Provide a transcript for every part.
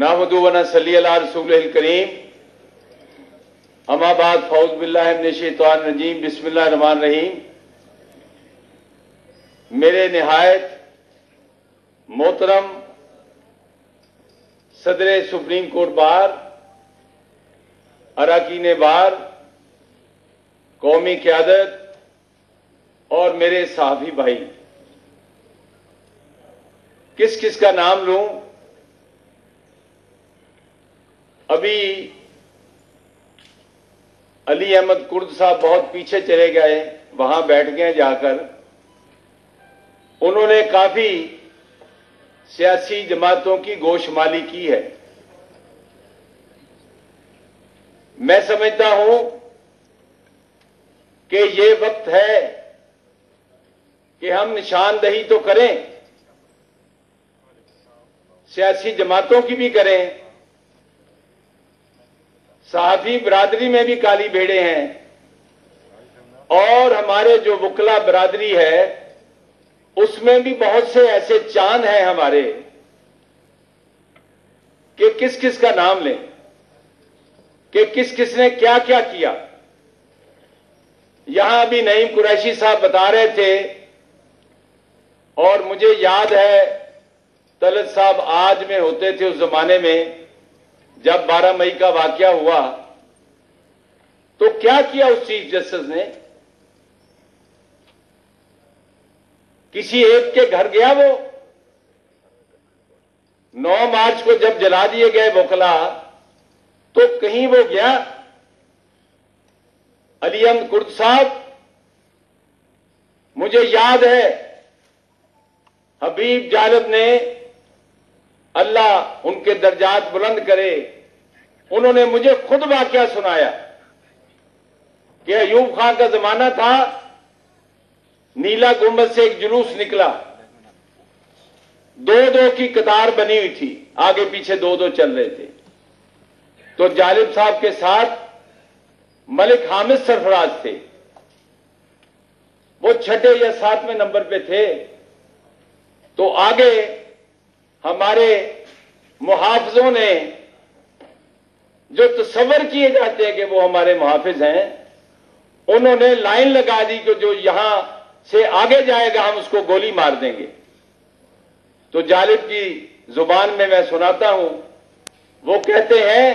नामदू वना सली अला रसूलिल करीम। अमा बाद, फौज बिल्लाहि मिनश शैतानिर रजीम। बिस्मिल्लाहिर रहमानिर रहीम। मेरे निहायत मोहतरम सदर सुप्रीम कोर्ट बार, अराकीन बार, कौमी क्यादत और मेरे साहबी भाई, किस किस का नाम लूं। अभी अली अहमद कुर्द साहब बहुत पीछे चले गए, वहां बैठ गए जाकर। उन्होंने काफी सियासी जमातों की गोशमाली की है। मैं समझता हूं कि ये वक्त है कि हम निशानदही तो करें, सियासी जमातों की भी करें। साहबी बरादरी में भी काली भेड़े हैं और हमारे जो वकला बरादरी है उसमें भी बहुत से ऐसे चांद हैं हमारे कि किस किस का नाम लें कि किस किस ने क्या क्या किया। यहां अभी नईम कुरैशी साहब बता रहे थे और मुझे याद है तलत साहब आज में होते थे उस जमाने में जब 12 मई का वाकया हुआ, तो क्या किया उस चीफ जस्टिस ने। किसी एक के घर गया वो। 9 मार्च को जब जला दिए गए वकला, तो कहीं वो गया अली अहमद कुर्द साहब? मुझे याद है हबीब जालद ने, अल्लाह उनके दर्जात बुलंद करे, उन्होंने मुझे खुद वाकया सुनाया कि अयूब खान का जमाना था, नीला गुंबद से एक जुलूस निकला, 2-2 की कतार बनी हुई थी, आगे पीछे 2-2 चल रहे थे। तो जालिब साहब के साथ मलिक हामिद सरफराज थे, वो 6 या 7वें नंबर पे थे। तो आगे हमारे मुहाफिजों ने जो तस्वर किए जाते हैं कि वो हमारे मुहाफिज हैं, उन्होंने लाइन लगा दी कि जो यहां से आगे जाएगा हम उसको गोली मार देंगे। तो जालिब की जुबान में मैं सुनाता हूं, वो कहते हैं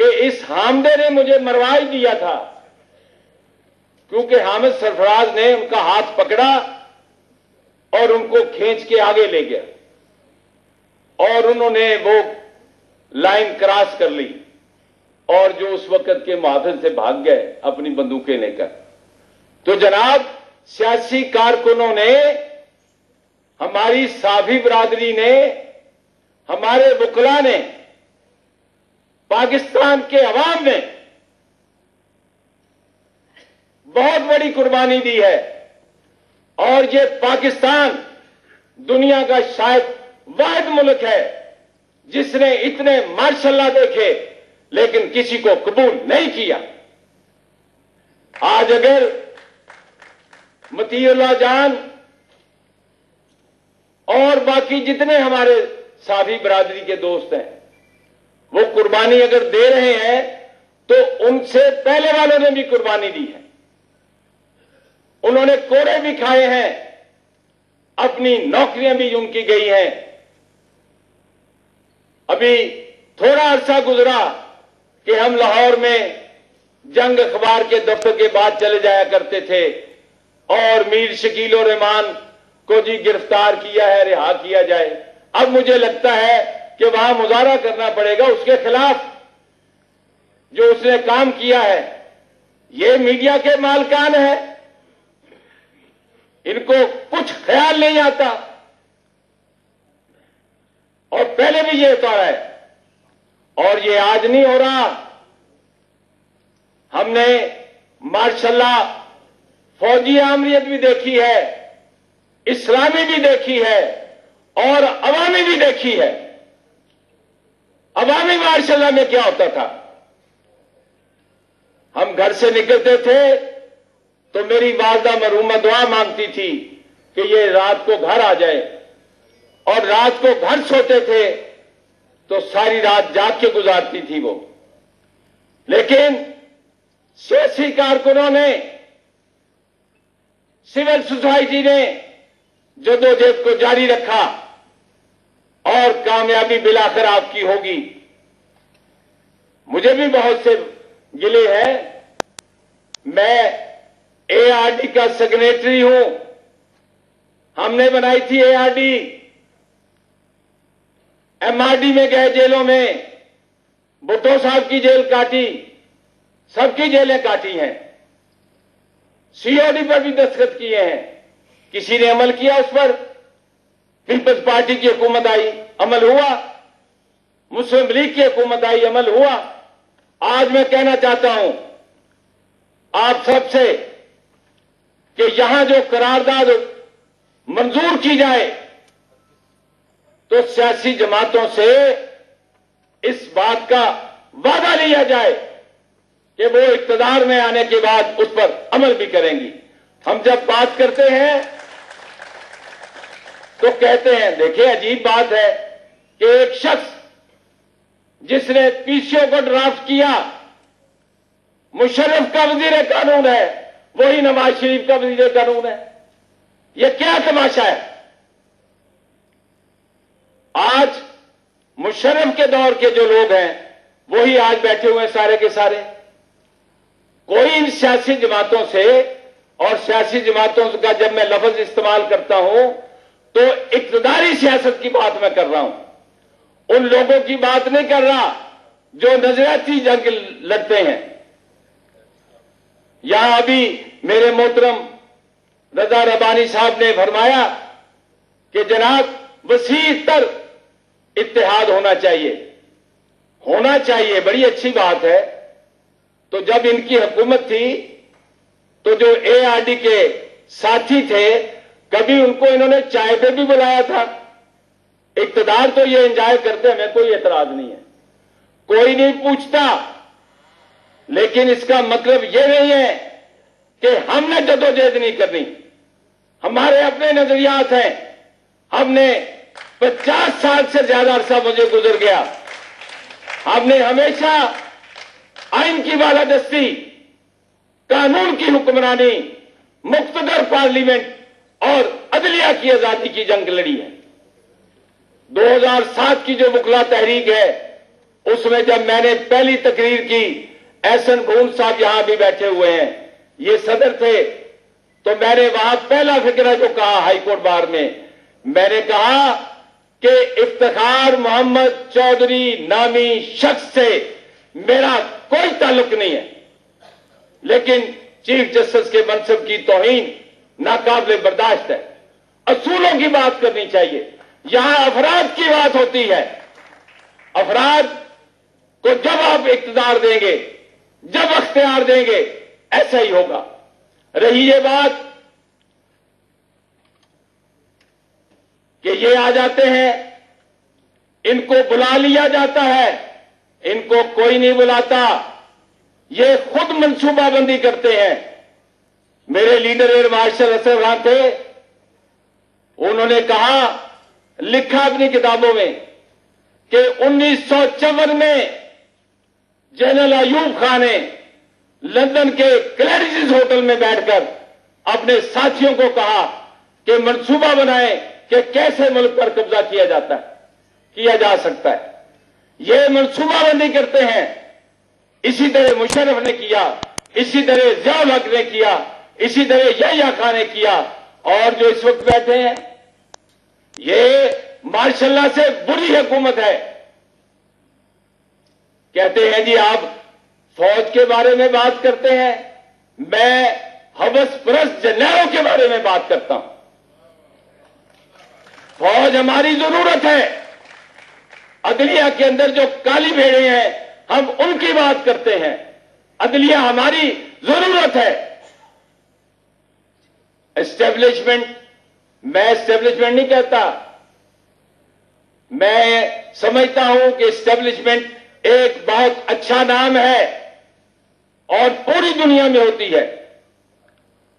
कि इस हामिद ने मुझे मरवा ही दिया था, क्योंकि हामिद सरफराज ने उनका हाथ पकड़ा और उनको खींच के आगे ले गया और उन्होंने वो लाइन क्रॉस कर ली और जो उस वक्त के मुहाफिज से भाग गए अपनी बंदूकें लेकर। तो जनाब, सियासी कारकुनों ने, हमारी साफी बरादरी ने, हमारे वकला ने, पाकिस्तान के अवाम ने बहुत बड़ी कुर्बानी दी है और ये पाकिस्तान दुनिया का शायद वाहिद मुल्क है जिसने इतने मार्शल्ला देखे लेकिन किसी को कबूल नहीं किया। आज अगर मतीउल्लाह जान और बाकी जितने हमारे साफी बरादरी के दोस्त हैं वो कुर्बानी अगर दे रहे हैं तो उनसे पहले वालों ने भी कुर्बानी दी है, उन्होंने कोड़े भी खाए हैं, अपनी नौकरियां भी उनकी गई हैं। अभी थोड़ा अरसा गुजरा कि हम लाहौर में जंग अखबार के दफ्तर के बाद चले जाया करते थे और मीर शकील और रहमान को जी गिरफ्तार किया है, रिहा किया जाए। अब मुझे लगता है कि वहां मुजाहरा करना पड़ेगा उसके खिलाफ जो उसने काम किया है। ये मीडिया के मालकान है, इनको कुछ ख्याल नहीं आता और पहले भी ये होता है और ये आज नहीं हो रहा। हमने मार्शल्लाह फौजी आमरीत भी देखी है, इस्लामी भी देखी है और अवामी भी देखी है। अवामी मार्शल्लाह में क्या होता था, हम घर से निकलते थे तो मेरी वालदा मरहूमा दुआ मांगती थी कि ये रात को घर आ जाए और रात को घर सोते थे तो सारी रात जाग के गुजारती थी वो। लेकिन सियासी कारकुनों ने, सिविल सोसाइटी ने जदोजहद को जारी रखा और कामयाबी बिलाखिर आपकी होगी। मुझे भी बहुत से गिले हैं, मैं एआरडी का सेक्रेटरी हूं, हमने बनाई थी एआरडी, एमआरडी में गए जेलों में, भुट्टो साहब की जेल काटी, सबकी जेलें काटी हैं, सीओडी पर भी दस्तखत किए हैं, किसी ने अमल किया उस पर? पीपल्स पार्टी की हुकूमत आई, अमल हुआ, मुस्लिम लीग की हुकूमत आई, अमल हुआ। आज मैं कहना चाहता हूं आप सबसे कि यहां जो करारदाद मंजूर की जाए तो सियासी जमातों से इस बात का वादा लिया जाए कि वो इक्तदार में आने के बाद उस पर अमल भी करेंगी। हम जब बात करते हैं तो कहते हैं, देखिए अजीब बात है कि एक शख्स जिसने पीसीओ को ड्राफ्ट किया, मुशर्रफ का वजीर कानून है, वही नवाज शरीफ का वजीर कानून है। यह क्या तमाशा है? आज मुशर्रफ के दौर के जो लोग हैं वही आज बैठे हुए हैं सारे के सारे। कोई इन सियासी जमातों से, और सियासी जमातों का जब मैं लफ्ज इस्तेमाल करता हूं तो इक्तदारी सियासत की बात मैं कर रहा हूं, उन लोगों की बात नहीं कर रहा जो नजरियाती जंग लड़ते हैं। यहां अभी मेरे मोहतरम रजा रब्बानी साहब ने फरमाया कि जनाब वसी तर इत्तेहाद होना चाहिए, होना चाहिए, बड़ी अच्छी बात है। तो जब इनकी हुकूमत थी तो जो एआरडी के साथी थे, कभी उनको इन्होंने चाय पे भी बुलाया था। इक्तदार तो ये एंजॉय करते, हमें कोई एतराज नहीं है, कोई नहीं पूछता, लेकिन इसका मतलब ये नहीं है कि हमने जदोजहद नहीं करनी। हमारे अपने नजरियात हैं, हमने 50 साल से ज्यादा अरसा मुझे गुजर गया, हमने हमेशा आइन की वालादस्ती, कानून की हुक्मरानी, मुख्तदर पार्लियामेंट और अदलिया की आजादी की जंग लड़ी है। 2007 की जो मुगला तहरीक है उसमें जब मैंने पहली तकरीर की, एहसन भून साहब यहां भी बैठे हुए हैं, ये सदर थे, तो मैंने वहां पहला फिक्रा जो कहा हाईकोर्ट बार में, मैंने कहा कि इफ्तिखार मोहम्मद चौधरी नामी शख्स से मेरा कोई ताल्लुक नहीं है, लेकिन चीफ जस्टिस के मनसब की तौहीन नाकाबिले बर्दाश्त है। असूलों की बात करनी चाहिए, यहां अफराद की बात होती है। अफराद को जब आप इख्तियार देंगे, जब अख्तियार देंगे, ऐसा ही होगा। रही ये बात कि ये आ जाते हैं, इनको बुला लिया जाता है, इनको कोई नहीं बुलाता, ये खुद मनसूबाबंदी करते हैं। मेरे लीडर एयर मार्शल असर खान थे, उन्होंने कहा, लिखा अपनी किताबों में कि 1954 में जनरल अयूब खान ने लंदन के क्लैरिस होटल में बैठकर अपने साथियों को कहा कि मंसूबा बनाएं कि कैसे मुल्क पर कब्जा किया जा सकता है। ये मनसूबाबंदी करते हैं, इसी तरह मुशर्रफ ने किया, इसी तरह ज़ियाउल हक ने किया, इसी तरह यहया खान ने किया, और जो इस वक्त बैठे हैं ये माशाअल्लाह से बुरी हुकूमत है। कहते हैं जी आप फौज के बारे में बात करते हैं, मैं हवस परस्त जनरलों के बारे में बात करता हूं। फौज हमारी जरूरत है, अदलिया के अंदर जो काली भेड़े हैं हम उनकी बात करते हैं, अदलिया हमारी जरूरत है। एस्टेब्लिशमेंट, मैं एस्टेब्लिशमेंट नहीं कहता, मैं समझता हूं कि एस्टेब्लिशमेंट एक बहुत अच्छा नाम है और पूरी दुनिया में होती है,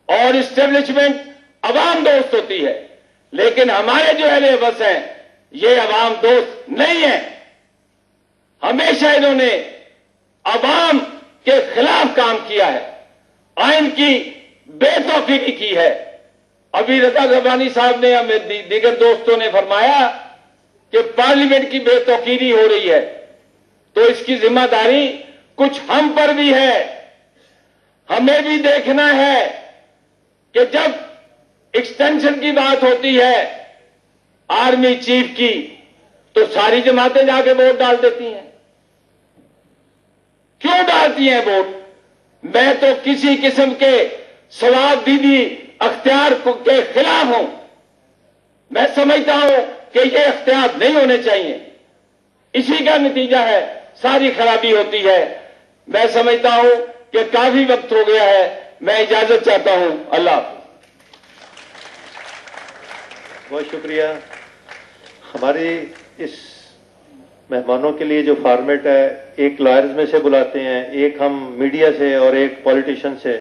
और एस्टेब्लिशमेंट अवाम दोस्त होती है, लेकिन हमारे जो अहले हवस हैं ये अवाम दोस्त नहीं है। हमेशा इन्होंने अवाम के खिलाफ काम किया है, आइन की बेतौकीरी की है। अभी रजा रब्बानी साहब ने हमें दीगर दोस्तों ने फरमाया कि पार्लियामेंट की बेतौकीरी हो रही है, तो इसकी जिम्मेदारी कुछ हम पर भी है। हमें भी देखना है कि जब एक्सटेंशन की बात होती है आर्मी चीफ की तो सारी जमातें जाके वोट डाल देती हैं। क्यों डालती हैं वोट? मैं तो किसी किस्म के सवाब दीदी अख्तियार के खिलाफ हूं। मैं समझता हूं कि ये अख्तियार नहीं होने चाहिए, इसी का नतीजा है सारी खराबी होती है। मैं समझता हूं कि काफी वक्त हो गया है, मैं इजाजत चाहता हूं। अल्लाह बहुत शुक्रिया। हमारी इस मेहमानों के लिए जो फॉर्मेट है, एक लॉयर्स में से बुलाते हैं, एक हम मीडिया से और एक पॉलिटिशियन से।